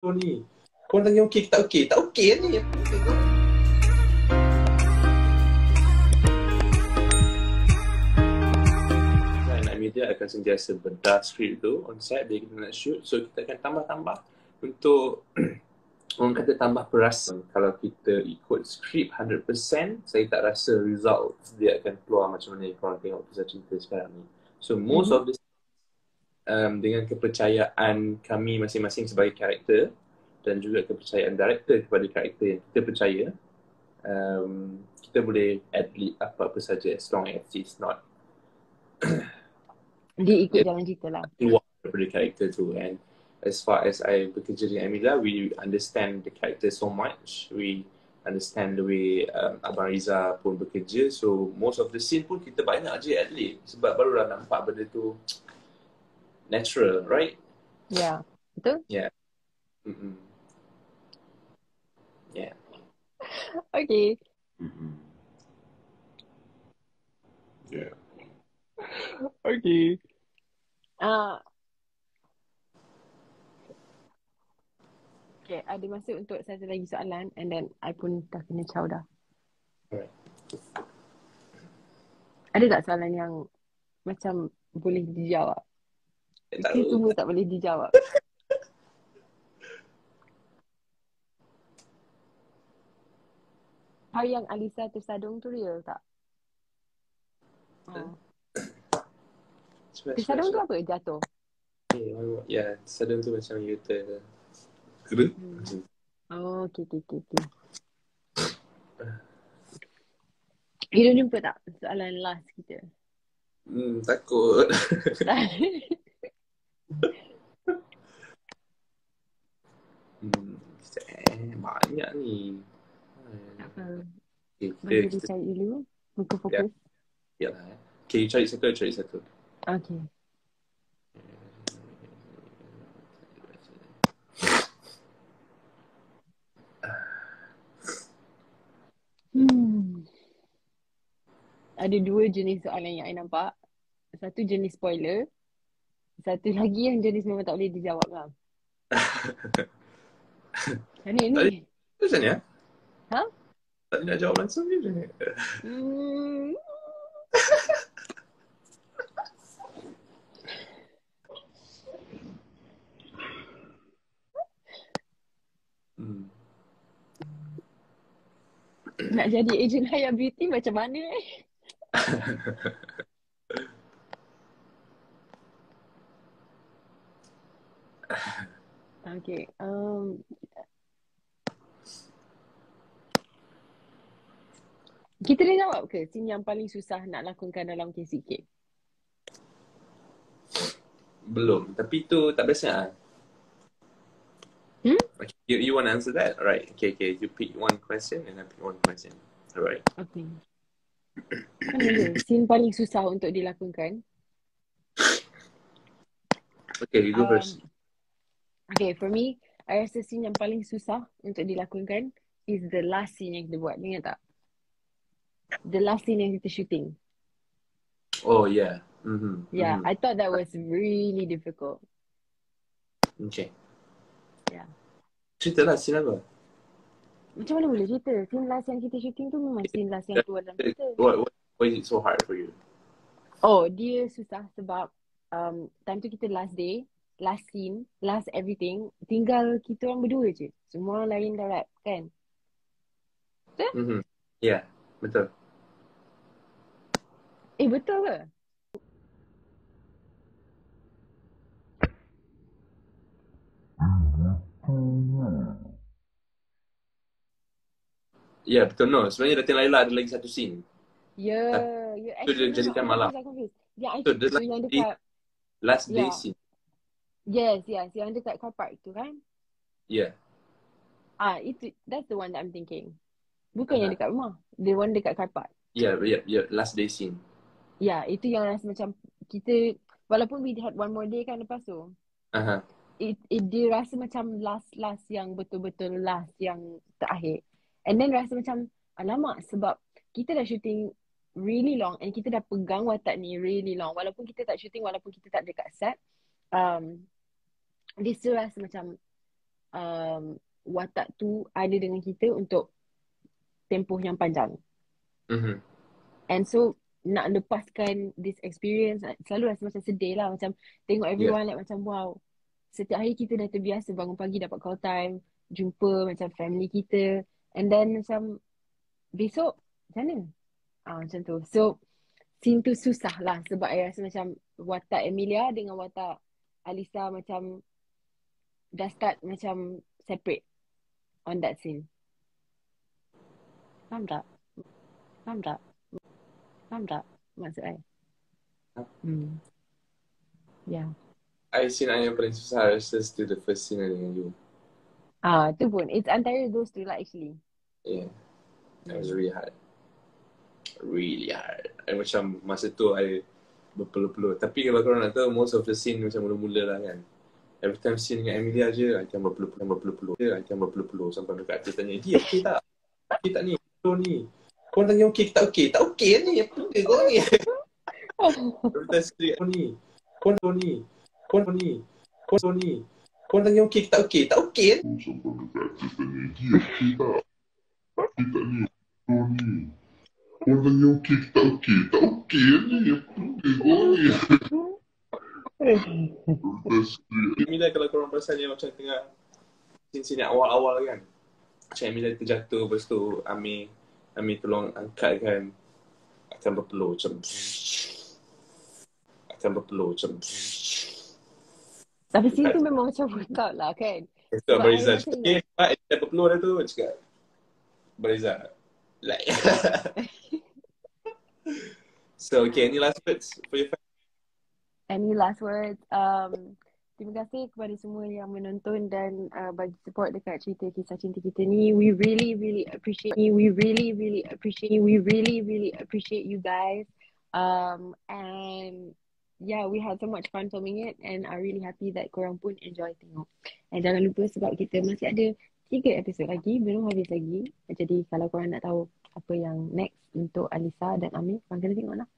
kau ni. Kau tanya okey ke tak okey? Tak okey ni. Media akan sentiasa bedah script tu on site bila kita nak shoot, so kita akan tambah-tambah untuk orang kata tambah perasaan. Kalau kita ikut script 100%, saya tak rasa result dia akan keluar macam mana yang korang tengok Kisah Cinta sekarang ni. So most of the dengan kepercayaan kami masing-masing sebagai karakter dan juga kepercayaan director kepada karakter yang kita percaya, kita boleh edit apa-apa saja as long as it's not diikut jalan cerita lah daripada karakter tu. And as far as I bekerja dengan Amila, we understand the character so much, we understand the way Abang Riza pun bekerja, so most of the scene pun kita banyak je ad-lib sebab barulah nampak benda tu natural, right? Yeah, betul? Yeah. Yeah. Okay. Yeah. Okay. Okay, ada masa untuk satu lagi soalan and then I pun dah kena caw dah. Alright. Ada tak soalan yang macam boleh dijawab? Itu semua tak boleh dijawab. Hal yang Alisa tersadung tu real tak? Tersadung tu apa? Jatuh? Ya, tersadung tu macam U-turn. Oh, okay. Kita jumpa tak soalan last kita? Takut. Banyak ni. Kita cari dulu. Muka fokus. Yalah. Okay, cari satu. Okay. Ada dua jenis soalan yang I nampak. Satu jenis spoiler, satu lagi yang jenis memang tak boleh dijawab lah. Ini macam ni lah. Ha? Tak boleh nak jawab langsung ni macam ni. Nak jadi ejen Haya Beauty macam mana eh? Okay. Kita dah jawab ke scene yang paling susah nak lakonkan dalam KCK? Belum. Tapi tu tak biasa lah. Okay, you want to answer that? Alright. Okay. You pick one question and I pick one question. Alright. Okay. Scene paling susah untuk dilakonkan? Okay, you go first. Okay, for me, I rasa scene yang paling susah untuk dilakonkan is the last scene yang kita buat. Ingat tak? The last scene yang kita shooting. Oh, yeah. Yeah, I thought that was really difficult. Okay. Yeah. Cerita lah scene apa? Macam mana boleh cerita? Scene last yang kita shooting tu memang scene last yang keluar dalam cerita. Why is it so hard for you? Oh, dia susah sebab time tu kita last day, last scene, last everything. Tinggal kita orang berdua je. Semua orang lain dah rap kan? Betul? Yeah, betul. Eh, betul ke? Ya, betul. No, sebenarnya Datin Laila ada lagi satu scene. Ya. Itu dia jadikan malam. Itu yang dekat last day scene. Yes. Yang dekat car park tu kan? Yeah. Itu, that's the one that I'm thinking. Bukan yang dekat rumah. The one dekat car park. Yeah. Last day scene. Ya, itu yang rasa macam kita, walaupun we had one more day kan lepas tu. Dia rasa macam last yang betul-betul last yang terakhir. And then rasa macam alamak sebab kita dah shooting really long and kita dah pegang watak ni really long. Walaupun kita tak shooting, walaupun kita tak dekat set, dia still rasa macam watak tu ada dengan kita untuk tempoh yang panjang. Mm-hmm. And so nak lepaskan this experience selalu rasa macam sedih lah, macam tengok everyone like macam wow, setiap hari kita dah terbiasa bangun pagi dapat call time, jumpa macam family kita, and then macam besok macam mana? Macam tu. So scene tu susah lah sebab I rasa macam watak Emilia dengan watak Alisa macam dah start macam separate on that scene. Faham tak? Faham tak? Faham tak maksud saya? Hmm. Yeah. I seen yang paling susah rasa still the first scene dengan you. Tu pun. It's antara those two lah actually. Yeah. That was really hard. Really hard. I macam masa tu I berpeluh-peluh. Tapi kalau korang nak tahu, most of the scene macam mula-mula lah kan. Every time scene dengan Emilia je, I akan berpeluh-peluh. Sampai dekat aku tanya, dia okey tak? Okey tak ni? Peluh ni? Korang tanya okey tak okey? Tak okey ni. Apa benda korang ni? Korang skrip ni. Korang ni. Korang ni. Korang ni. Korang tanya okey tak okey? Tak okey ni. Sampai dekat aku tanya dia okey tak? Okey tak ni. Korang ni. Korang tanya okey tak okey? Tak okey ni. Apa benda korang ni? Korang skrip. Emilia kalau korang perasan dia macam tengah sini-sini awal-awal kan. Macam Emilia terjatuh. Lepas tu Amir tolong angkat kan, akan berpeluh macam tapi sini tu memang macam work out lah kan. So Bariza okay, Pak dia berpeluh dah tu cakap Bariza like So okay, any last words for your friend? Any last words? Terima kasih kepada semua yang menonton dan bagi support dekat cerita Kisah Cinta Kita ni. We really, really appreciate you. We really, really appreciate you guys. And yeah, we had so much fun filming it and I'm really happy that korang pun enjoy tengok. And jangan lupa sebab kita masih ada 3 episod lagi, belum habis lagi. Jadi kalau korang nak tahu apa yang next untuk Alisa dan Amir, korang kena tengok lah.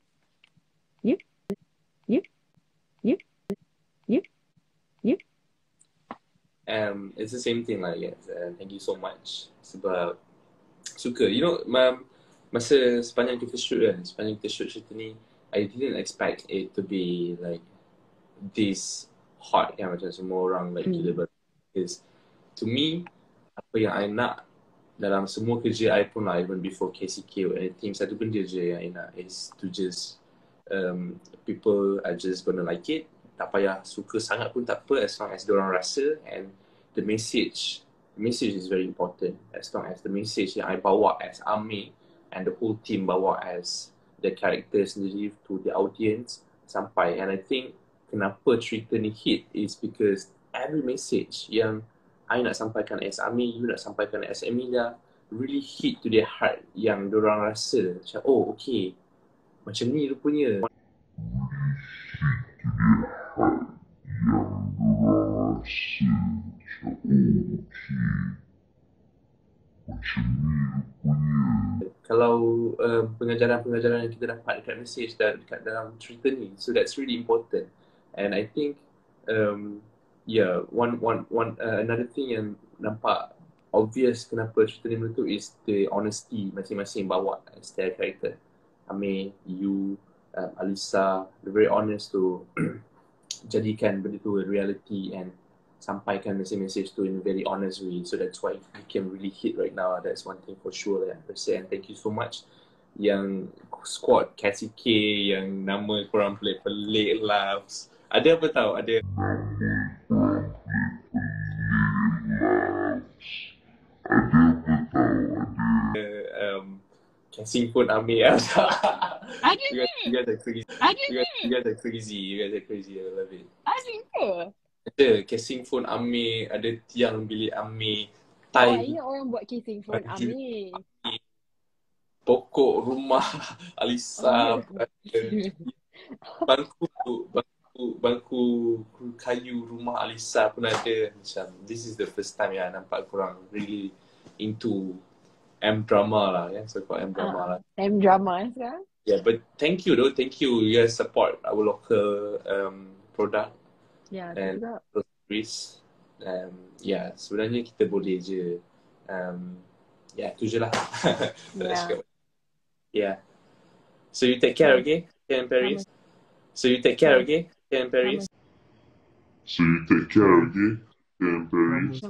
It's the same thing lah, guys. Thank you so much sebab suka. You know, masa sepanjang kita shoot cerita ni, I didn't expect it to be like this hot kan, macam semua orang like gila. Because to me, apa yang I nak dalam semua kerja I pun lah, even before KCK or anything, satu benda je yang I nak is to just people are just gonna like it. Tak payah suka sangat pun tak apa, as long as diorang rasa. And the message is very important. As long as the message yang I bawa as Amir and the whole team bawa as the character sendiri to the audience sampai. And I think kenapa cerita ni hit is because every message yang I nak sampaikan as Amir, you nak sampaikan as Emilia, really hit to their heart yang diorang rasa macam oh okay, macam ni rupanya. Kalau pengajaran-pengajaran yang kita dapat dekat message dan dekat dalam cerita ni, so that's really important. And I think another thing yang nampak obvious kenapa cerita ni meletup is the honesty masing-masing bawa as their character. Amir, you, Alisa, they're very honest to jadikan benda tu reality and sampaikan message tu in a very honest way. So that's why it can really hit right now. That's one thing for sure lah. And thank you so much yang squad KCK yang nama korang pelik-pelik lah. Ada apa tau? Ada casting pun Amir lah. You guys are crazy. I love it. Ada casing phone Amir, ada tiang bilik Amir, ini orang buat casing phone Amir, pokok rumah Alisa, bangku kayu rumah Alisa pun ada. Macam this is the first time yang nampak korang really into M-drama lah, yeah? So called M-drama lah. M-drama sekarang? Yeah, but thank you though, thank you. You guys support our local product. Yeah, and sebenarnya kita boleh je. Tu je lah. So you take care, okay? In Paris. So you take care, okay? In Paris. So you take care, okay? In Paris.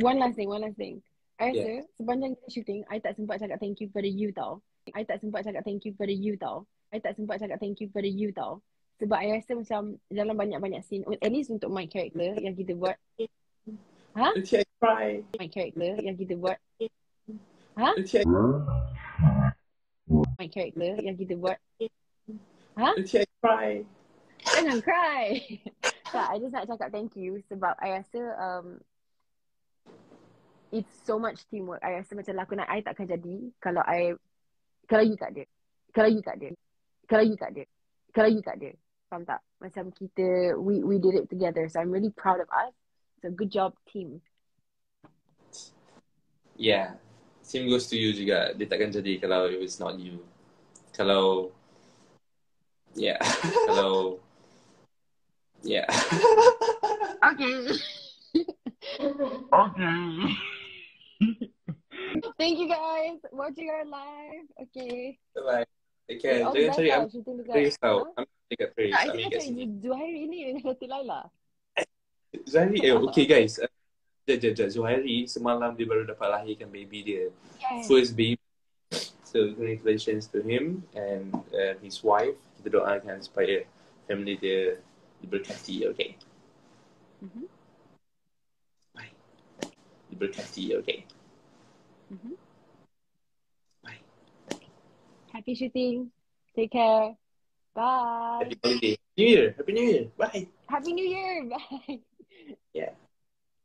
One last thing. I rasa sepanjang shooting, I tak sempat cakap thank you pada you tau. Sebab I rasa macam dalam banyak-banyak scene, at least untuk my character yang kita buat. Jangan cry. So, I just nak cakap thank you sebab I rasa it's so much teamwork. I rasa macam lakonan I takkan jadi kalau you tak ada. Faham tak? Macam kita, we did it together. So I'm really proud of us. So good job, team. Yeah. Same goes to you juga. Dia takkan jadi kalau it was not you. Kalau Okay. Thank you guys. Watching our live. Okay. Bye-bye. Okay, jangan cari Paris tau. I'm not dekat Paris. I mean, Zuhairi ni Datuk Lala. Zuhairi, okay guys. Zuhairi semalam dia baru dapat lahirkan baby dia. Yes. First baby. So congratulations to him and his wife. Kita doakan supaya family dia diberkati, okay? Bye. Diberkati, okay? Happy shooting. Take care. Bye. Happy holiday. New Year. Happy New Year. Bye. Happy New Year. Bye. Yeah.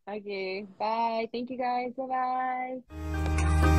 Okay. Bye. Thank you guys. Bye-bye.